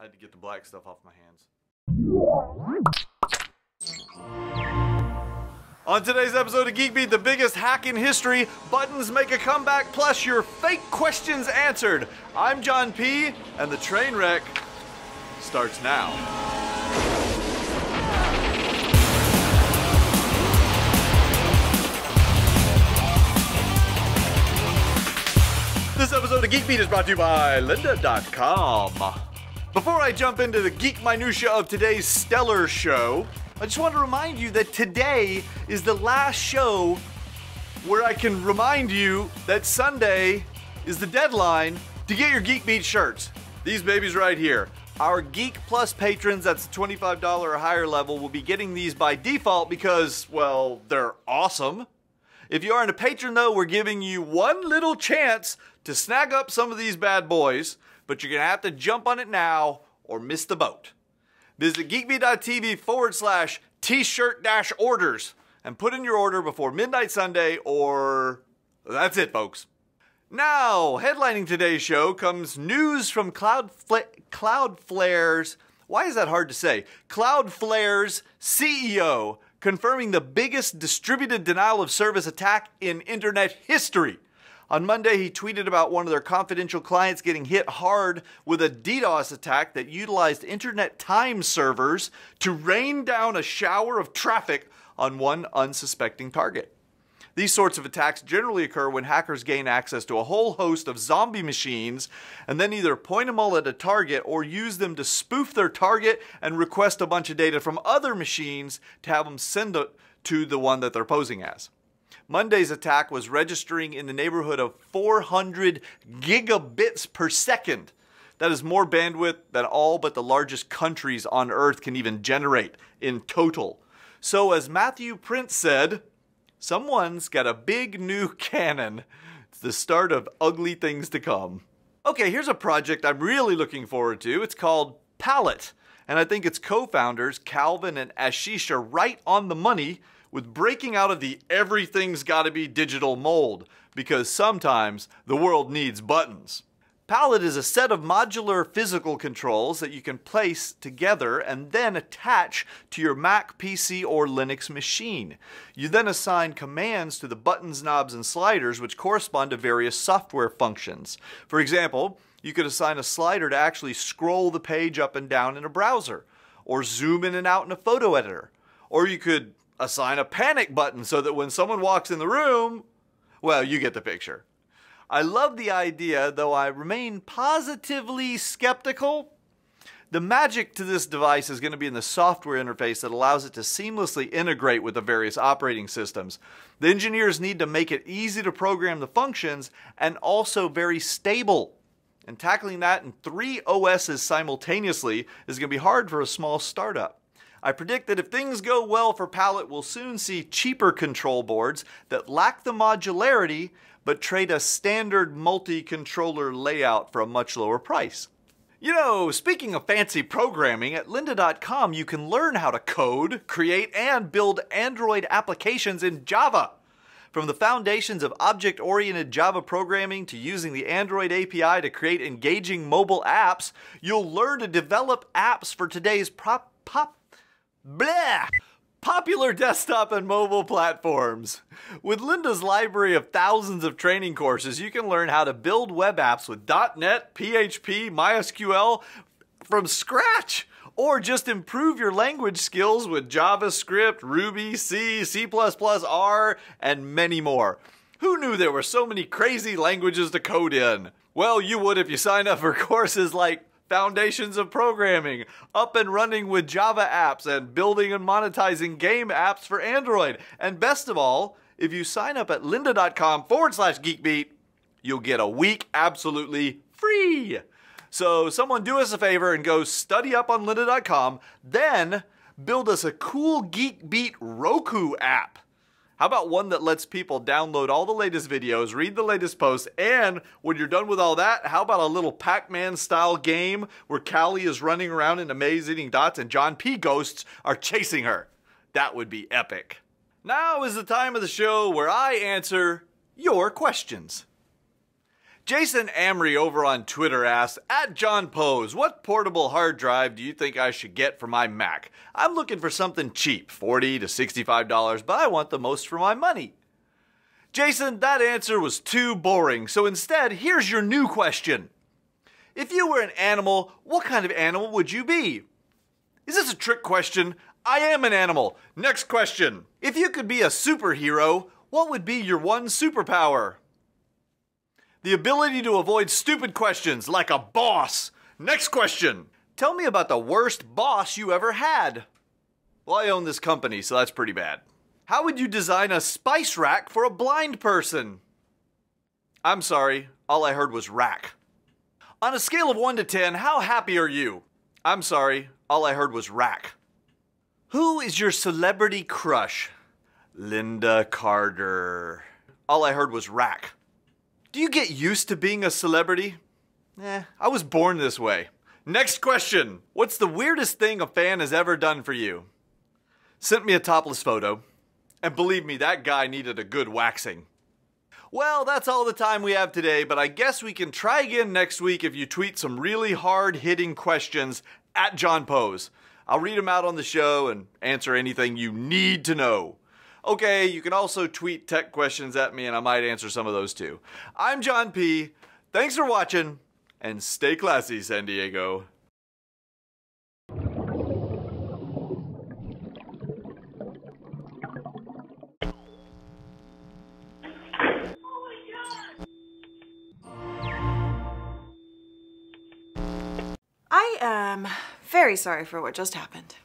I had to get the black stuff off my hands. On today's episode of Geek Beat, the biggest hack in history, buttons make a comeback, plus your fake questions answered. I'm John P, and the train wreck starts now. This episode of Geek Beat is brought to you by Lynda.com. Before I jump into the geek minutia of today's stellar show, I just want to remind you that today is the last show where I can remind you that Sunday is the deadline to get your Geek Beat shirts. These babies right here. Our Geek Plus patrons, that's the $25 or higher level, will be getting these by default because, well, they're awesome. If you aren't a patron though, we're giving you one little chance to snag up some of these bad boys, but you're gonna have to jump on it now or miss the boat. Visit GeekBeat.TV/t-shirt-orders and put in your order before midnight Sunday or that's it, folks. Now, headlining today's show comes news from Cloudflare's, why is that hard to say? Cloudflare's CEO, confirming the biggest distributed denial of service attack in internet history. On Monday, he tweeted about one of their confidential clients getting hit hard with a DDoS attack that utilized internet time servers to rain down a shower of traffic on one unsuspecting target. These sorts of attacks generally occur when hackers gain access to a whole host of zombie machines and then either point them all at a target or use them to spoof their target and request a bunch of data from other machines to have them send it to the one that they're posing as. Monday's attack was registering in the neighborhood of 400 gigabits per second. That is more bandwidth than all but the largest countries on Earth can even generate in total. So as Matthew Prince said, someone's got a big new cannon. It's the start of ugly things to come. Okay, here's a project I'm really looking forward to. It's called Palette, and I think its co-founders, Calvin and Ashish, are right on the money with breaking out of the everything's gotta be digital mold, because sometimes the world needs buttons. Palette is a set of modular physical controls that you can place together and then attach to your Mac, PC, or Linux machine. You then assign commands to the buttons, knobs, and sliders which correspond to various software functions. For example, you could assign a slider to actually scroll the page up and down in a browser, or zoom in and out in a photo editor, or you could assign a panic button so that when someone walks in the room, well, you get the picture. I love the idea, though I remain positively skeptical. The magic to this device is going to be in the software interface that allows it to seamlessly integrate with the various operating systems. The engineers need to make it easy to program the functions and also very stable. And tackling that in 3 OSs simultaneously is going to be hard for a small startup. I predict that if things go well for Palette, we'll soon see cheaper control boards that lack the modularity but trade a standard multi-controller layout for a much lower price. You know, speaking of fancy programming, at Lynda.com you can learn how to code, create, and build Android applications in Java. From the foundations of object-oriented Java programming to using the Android API to create engaging mobile apps, you'll learn to develop apps for today's popular desktop and mobile platforms. With Lynda's library of thousands of training courses, you can learn how to build web apps with .NET, PHP, MySQL from scratch, or just improve your language skills with JavaScript, Ruby, C, C++, R, and many more. Who knew there were so many crazy languages to code in? Well, you would if you sign up for courses like Foundations of Programming, Up and Running with Java Apps, and Building and Monetizing Game Apps for Android. And best of all, if you sign up at lynda.com/geekbeat, you'll get a week absolutely free. So someone do us a favor and go study up on lynda.com, then build us a cool Geek Beat Roku app. How about one that lets people download all the latest videos, read the latest posts, and when you're done with all that, how about a little Pac-Man style game where Callie is running around in a maze eating dots and John P. ghosts are chasing her? That would be epic. Now is the time of the show where I answer your questions. Jason Amry over on Twitter asks, at John Pose, what portable hard drive do you think I should get for my Mac? I'm looking for something cheap, $40 to $65, but I want the most for my money. Jason, that answer was too boring, so instead, here's your new question. If you were an animal, what kind of animal would you be? Is this a trick question? I am an animal. Next question. If you could be a superhero, what would be your one superpower? The ability to avoid stupid questions like a boss. Next question. Tell me about the worst boss you ever had. Well, I own this company, so that's pretty bad. How would you design a spice rack for a blind person? I'm sorry, all I heard was rack. On a scale of 1 to 10, how happy are you? I'm sorry, all I heard was rack. Who is your celebrity crush? Lynda Carter. All I heard was rack. Do you get used to being a celebrity? I was born this way. Next question. What's the weirdest thing a fan has ever done for you? Sent me a topless photo. And believe me, that guy needed a good waxing. Well, that's all the time we have today, but I guess we can try again next week if you tweet some really hard-hitting questions at John Pose. I'll read them out on the show and answer anything you need to know. Okay, you can also tweet tech questions at me and I might answer some of those too. I'm John P. Thanks for watching and stay classy, San Diego. I am very sorry for what just happened.